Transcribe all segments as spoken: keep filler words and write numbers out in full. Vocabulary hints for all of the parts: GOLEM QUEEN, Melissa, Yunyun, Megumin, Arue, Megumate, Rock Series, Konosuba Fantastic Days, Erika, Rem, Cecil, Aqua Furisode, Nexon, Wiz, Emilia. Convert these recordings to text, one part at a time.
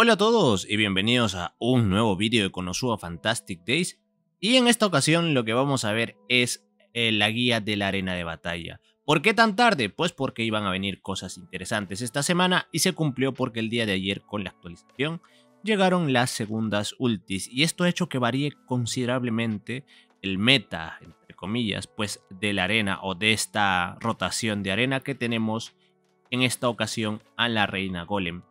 Hola a todos y bienvenidos a un nuevo vídeo de Konosuba Fantastic Days, y en esta ocasión lo que vamos a ver es eh, la guía de la arena de batalla. ¿Por qué tan tarde? Pues porque iban a venir cosas interesantes esta semana y se cumplió, porque el día de ayer con la actualización llegaron las segundas ultis, y esto ha hecho que varíe considerablemente el meta, entre comillas, pues de la arena o de esta rotación de arena que tenemos en esta ocasión a la reina golem.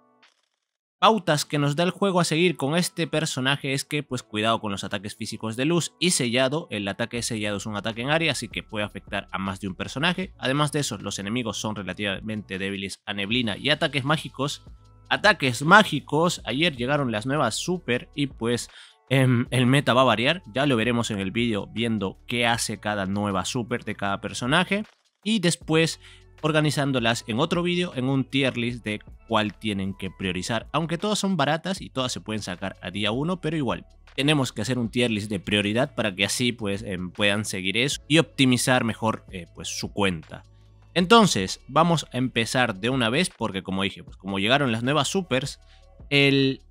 Pautas que nos da el juego a seguir con este personaje es que pues cuidado con los ataques físicos de luz y sellado. El ataque de sellado es un ataque en área, así que puede afectar a más de un personaje. Además de eso, los enemigos son relativamente débiles a neblina y ataques mágicos. Ataques mágicos, ayer llegaron las nuevas super y pues eh, el meta va a variar. Ya lo veremos en el vídeo viendo qué hace cada nueva super de cada personaje y después organizándolas en otro vídeo en un tier list de cuál tienen que priorizar, aunque todas son baratas y todas se pueden sacar a día uno, pero igual tenemos que hacer un tier list de prioridad para que así pues eh, puedan seguir eso y optimizar mejor eh, pues su cuenta. Entonces vamos a empezar de una vez, porque como dije, pues como llegaron las nuevas supers, el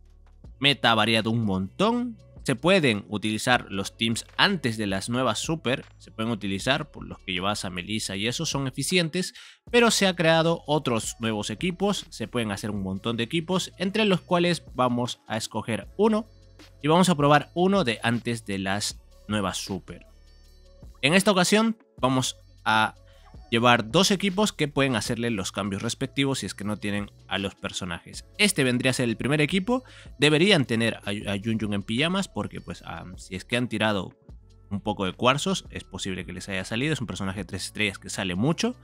meta ha variado un montón. Se pueden utilizar los teams antes de las nuevas super, se pueden utilizar por los que llevas a Melissa y esos son eficientes, pero se ha creado otros nuevos equipos, se pueden hacer un montón de equipos, entre los cuales vamos a escoger uno y vamos a probar uno de antes de las nuevas super. En esta ocasión vamos a llevar dos equipos que pueden hacerle los cambios respectivos si es que no tienen a los personajes. Este vendría a ser el primer equipo. Deberían tener a, a Yunyun en pijamas porque pues um, si es que han tirado un poco de cuarzos es posible que les haya salido. Es un personaje de tres estrellas que sale mucho.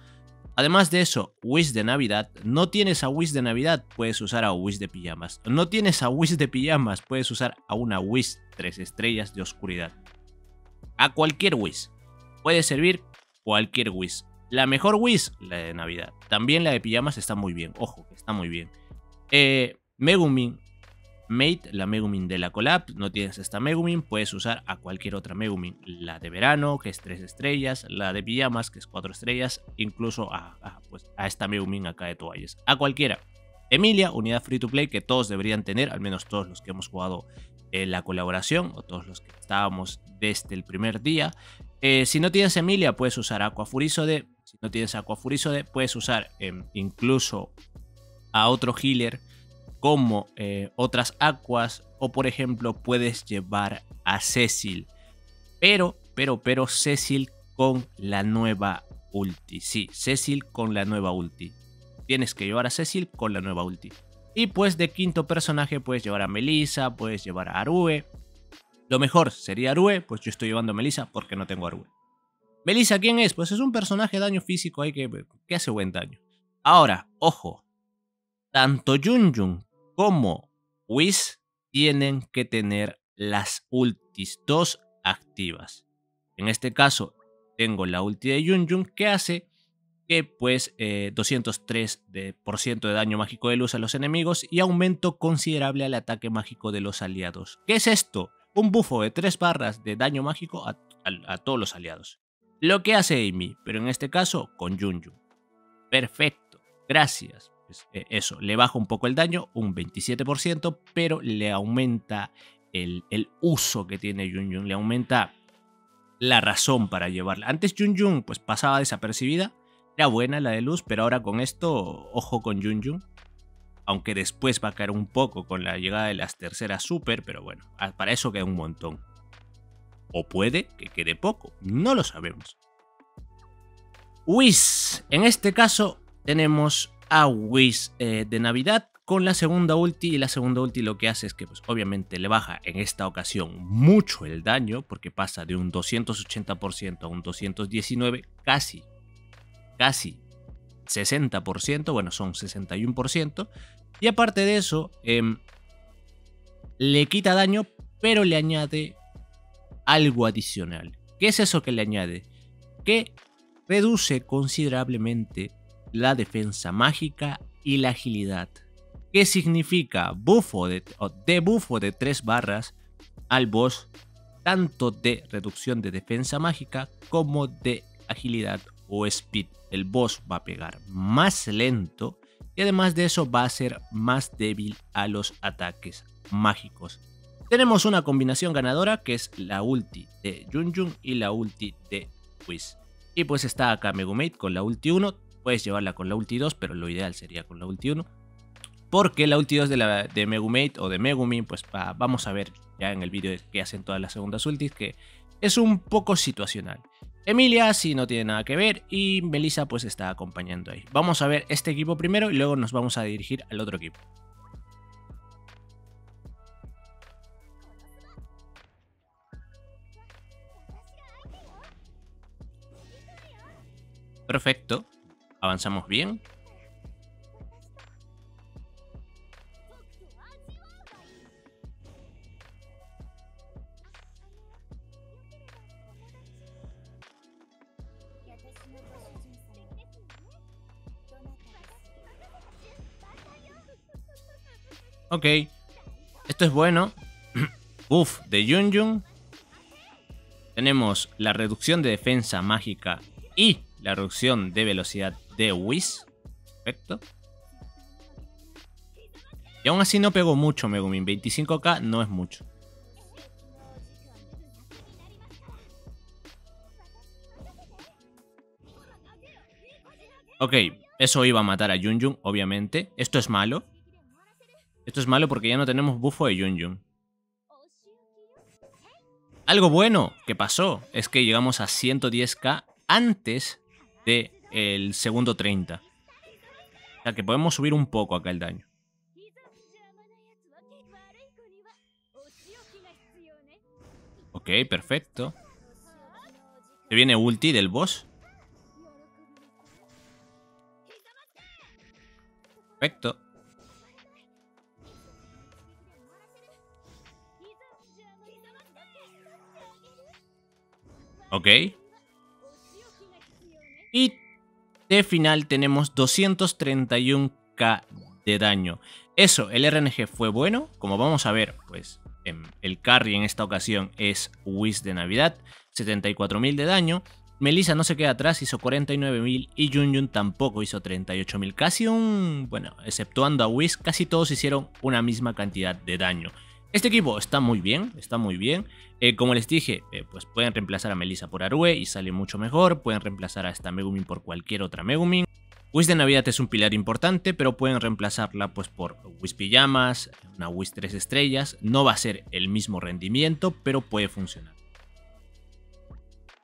Además de eso, Wiz de Navidad. No tienes a Wiz de Navidad, puedes usar a Wiz de pijamas. No tienes a Wiz de pijamas, puedes usar a una Wiz tres estrellas de oscuridad. A cualquier Wiz. Puede servir cualquier Wiz. La mejor Wiz, la de Navidad. También la de pijamas está muy bien. Ojo, que está muy bien. Eh, Megumin Mate, la Megumin de la collab. No tienes esta Megumin, puedes usar a cualquier otra Megumin. La de verano, que es tres estrellas. La de pijamas, que es cuatro estrellas. Incluso a, a, pues, a esta Megumin acá de toallas. A cualquiera. Emilia, unidad free to play que todos deberían tener. Al menos todos los que hemos jugado eh, la colaboración. O todos los que estábamos desde el primer día. Eh, si no tienes Emilia, puedes usar Aqua Furisode. Si no tienes Aqua Furisode, puedes usar eh, incluso a otro healer como eh, otras Aquas. O por ejemplo, puedes llevar a Cecil. Pero, pero, pero Cecil con la nueva ulti. Sí, Cecil con la nueva ulti. Tienes que llevar a Cecil con la nueva ulti. Y pues de quinto personaje puedes llevar a Melissa, puedes llevar a Arue. Lo mejor sería Arue, pues yo estoy llevando a Melissa porque no tengo Arue. Melissa, ¿quién es? Pues es un personaje de daño físico ahí que, que hace buen daño. Ahora, ojo, tanto Yunyun como Wiz tienen que tener las ultis dos activas. En este caso, tengo la ulti de Yunyun que hace que pues eh, doscientos tres por ciento de, por ciento de daño mágico de luz a los enemigos y aumento considerable al ataque mágico de los aliados. ¿Qué es esto? Un bufo de tres barras de daño mágico a, a, a todos los aliados. Lo que hace Amy, pero en este caso con Yunyun. Perfecto, gracias. Pues, eh, eso, le baja un poco el daño, un veintisiete por ciento, pero le aumenta el, el uso que tiene Yunyun, le aumenta la razón para llevarla. Antes Yunyun pues pasaba desapercibida, era buena la de luz, pero ahora con esto, ojo con Yunyun. Aunque después va a caer un poco con la llegada de las terceras super, pero bueno, para eso queda un montón. O puede que quede poco, no lo sabemos. Wiz, en este caso tenemos a Wiz eh, de Navidad con la segunda ulti. Y la segunda ulti lo que hace es que pues, obviamente le baja en esta ocasión mucho el daño. Porque pasa de un doscientos ochenta por ciento a un doscientos diecinueve por ciento, casi, casi sesenta por ciento, bueno son sesenta y uno por ciento. Y aparte de eso, eh, le quita daño pero le añade algo adicional. ¿Qué es eso que le añade? Que reduce considerablemente la defensa mágica y la agilidad. ¿Qué significa? Buffo de, o debuffo de tres barras al boss, tanto de reducción de defensa mágica como de agilidad o speed. El boss va a pegar más lento y además de eso va a ser más débil a los ataques mágicos. Tenemos una combinación ganadora que es la ulti de Yunyun y la ulti de Wiz. Y pues está acá Megumate con la ulti uno, puedes llevarla con la ulti dos, pero lo ideal sería con la ulti uno. Porque la ulti dos de, la, de Megumate o de Megumin, pues pa, vamos a ver ya en el vídeo que hacen todas las segundas ultis, que es un poco situacional. Emilia sí no tiene nada que ver y Melissa pues está acompañando ahí. Vamos a ver este equipo primero y luego nos vamos a dirigir al otro equipo. Perfecto, avanzamos bien. Ok, esto es bueno. Buff de Yunyun. Tenemos la reducción de defensa mágica y la reducción de velocidad de Wiz. Perfecto. Y aún así no pegó mucho Megumin. veinticinco K no es mucho. Ok, eso iba a matar a Yunyun, obviamente. Esto es malo. Esto es malo porque ya no tenemos bufo de Yunyun. Algo bueno que pasó es que llegamos a ciento diez K antes del segundo treinta. O sea que podemos subir un poco acá el daño. Ok, perfecto. Se viene ulti del boss. Perfecto. Ok. Y de final tenemos doscientos treinta y uno K de daño. Eso, el R N G fue bueno. Como vamos a ver, pues en el carry en esta ocasión es Wiz de Navidad. setenta y cuatro mil de daño. Melissa no se queda atrás, hizo cuarenta y nueve mil. Y Yunyun tampoco hizo treinta y ocho mil. Casi un... bueno, exceptuando a Wiz, casi todos hicieron una misma cantidad de daño. Este equipo está muy bien, está muy bien. Eh, como les dije, eh, pues pueden reemplazar a Melissa por Arue y sale mucho mejor. Pueden reemplazar a esta Megumin por cualquier otra Megumin. Wiz de Navidad es un pilar importante, pero pueden reemplazarla pues por Wiz Pijamas, una Wiz tres estrellas. No va a ser el mismo rendimiento, pero puede funcionar.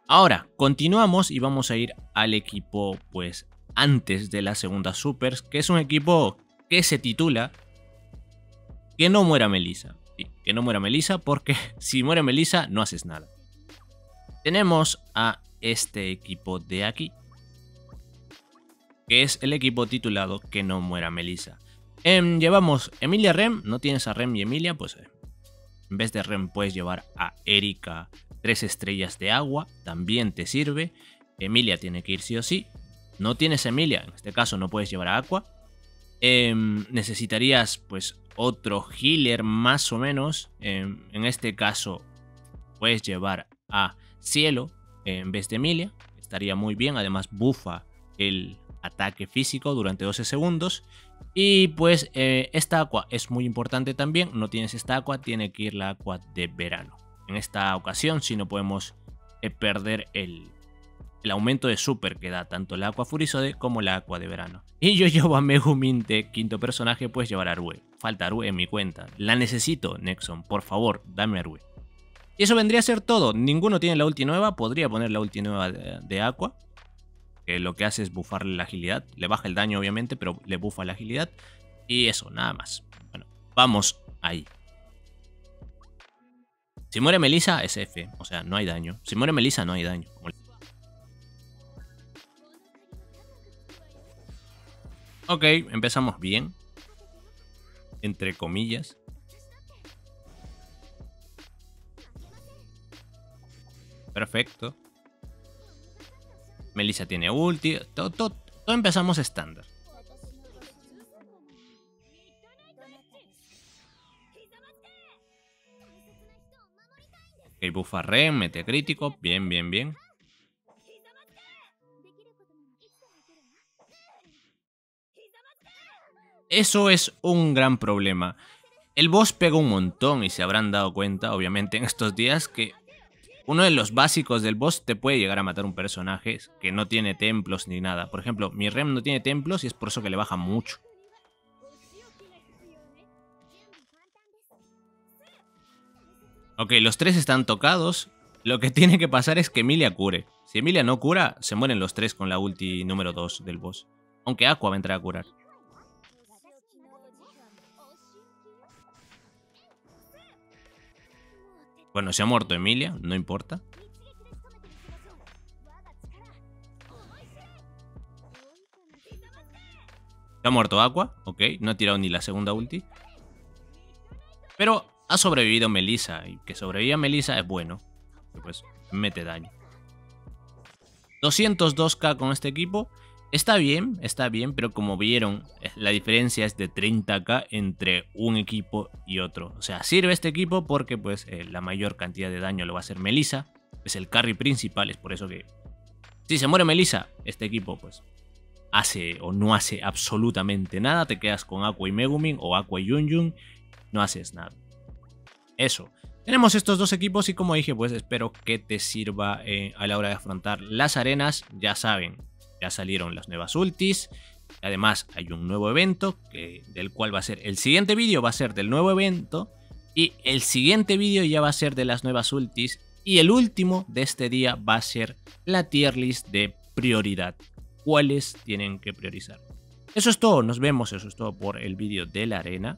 Ahora, continuamos y vamos a ir al equipo pues antes de la segunda Supers, que es un equipo que se titula Que no muera Melissa. Que no muera Melissa, porque si muere Melissa no haces nada. Tenemos a este equipo de aquí, que es el equipo titulado Que no muera Melissa. Eh, llevamos Emilia Rem. No tienes a Rem y Emilia, pues eh, en vez de Rem puedes llevar a Erika, tres estrellas de agua, también te sirve. Emilia tiene que ir sí o sí. No tienes a Emilia, en este caso no puedes llevar a Aqua. Eh, necesitarías pues otro healer más o menos. Eh, en este caso puedes llevar a Cielo eh, en vez de Emilia, estaría muy bien. Además bufa el ataque físico durante doce segundos. Y pues eh, esta Aqua es muy importante también. No tienes esta Aqua, tiene que ir la Aqua de verano. En esta ocasión si no podemos eh, perder el El aumento de super que da tanto la Aqua Furisode como la Aqua de verano. Y yo llevo a Megumin de quinto personaje, pues llevar a Arue. Falta Arue en mi cuenta. La necesito, Nexon. Por favor, dame Arue. Y eso vendría a ser todo. Ninguno tiene la ulti nueva. Podría poner la ulti nueva de, de Aqua, que lo que hace es bufarle la agilidad. Le baja el daño, obviamente, pero le bufa la agilidad. Y eso, nada más. Bueno, vamos ahí. Si muere Melissa, es F. O sea, no hay daño. Si muere Melissa, no hay daño. Ok, empezamos bien, entre comillas. Perfecto. Melissa tiene ulti, todo, todo, todo empezamos estándar. Ok, buffa Rem, mete crítico, bien, bien, bien. Eso es un gran problema. El boss pega un montón y se habrán dado cuenta, obviamente, en estos días que uno de los básicos del boss te puede llegar a matar un personaje que no tiene templos ni nada. Por ejemplo, mi Rem no tiene templos y es por eso que le baja mucho. Ok, los tres están tocados. Lo que tiene que pasar es que Emilia cure. Si Emilia no cura, se mueren los tres con la ulti número dos del boss. Aunque Aqua va a entrar a curar. Bueno, se ha muerto Emilia, no importa. Se ha muerto Aqua, ok, no ha tirado ni la segunda ulti. Pero ha sobrevivido Melissa, y que sobreviva Melissa es bueno. Pues mete daño. doscientos dos K con este equipo. Está bien, está bien, pero como vieron, la diferencia es de treinta K entre un equipo y otro. O sea, sirve este equipo porque pues eh, la mayor cantidad de daño lo va a hacer Melissa. Es el carry principal, es por eso que si se muere Melissa, este equipo pues hace o no hace absolutamente nada. Te quedas con Aqua y Megumin o Aqua y Yunyun, no haces nada. Eso. Tenemos estos dos equipos y como dije, pues espero que te sirva eh, a la hora de afrontar las arenas. Ya saben, ya salieron las nuevas ultis. Además hay un nuevo evento, que, del cual va a ser el siguiente vídeo, va a ser del nuevo evento. Y el siguiente vídeo ya va a ser de las nuevas ultis. Y el último de este día va a ser la tier list de prioridad. ¿Cuáles tienen que priorizar? Eso es todo, nos vemos, eso es todo por el vídeo de la arena.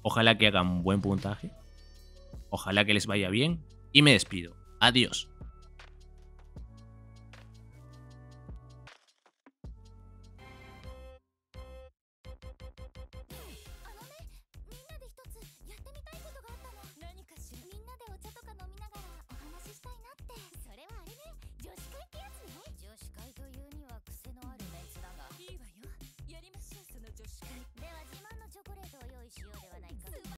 Ojalá que hagan un buen puntaje. Ojalá que les vaya bien y me despido. Adiós.